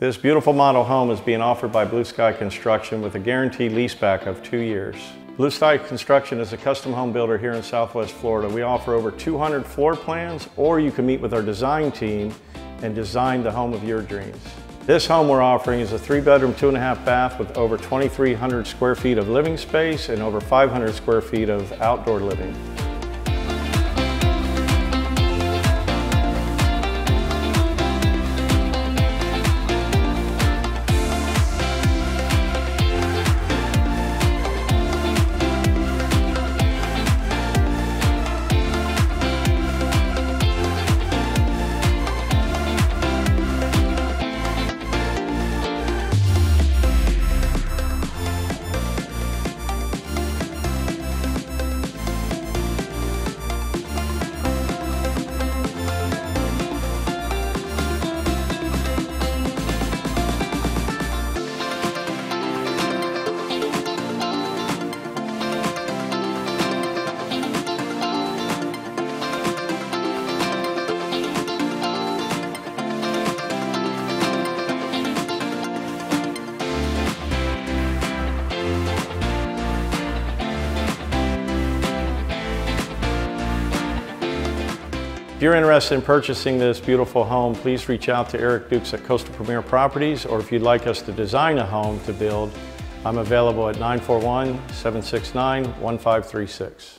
This beautiful model home is being offered by Blue Sky Construction with a guaranteed leaseback of 2 years. Blue Sky Construction is a custom home builder here in Southwest Florida. We offer over 200 floor plans, or you can meet with our design team and design the home of your dreams. This home we're offering is a 3-bedroom, 2.5-bath with over 2,300 square feet of living space and over 500 square feet of outdoor living. If you're interested in purchasing this beautiful home, please reach out to Eric Dukes at Coastal Premier Properties, or if you'd like us to design a home to build, I'm available at 941-769-1536.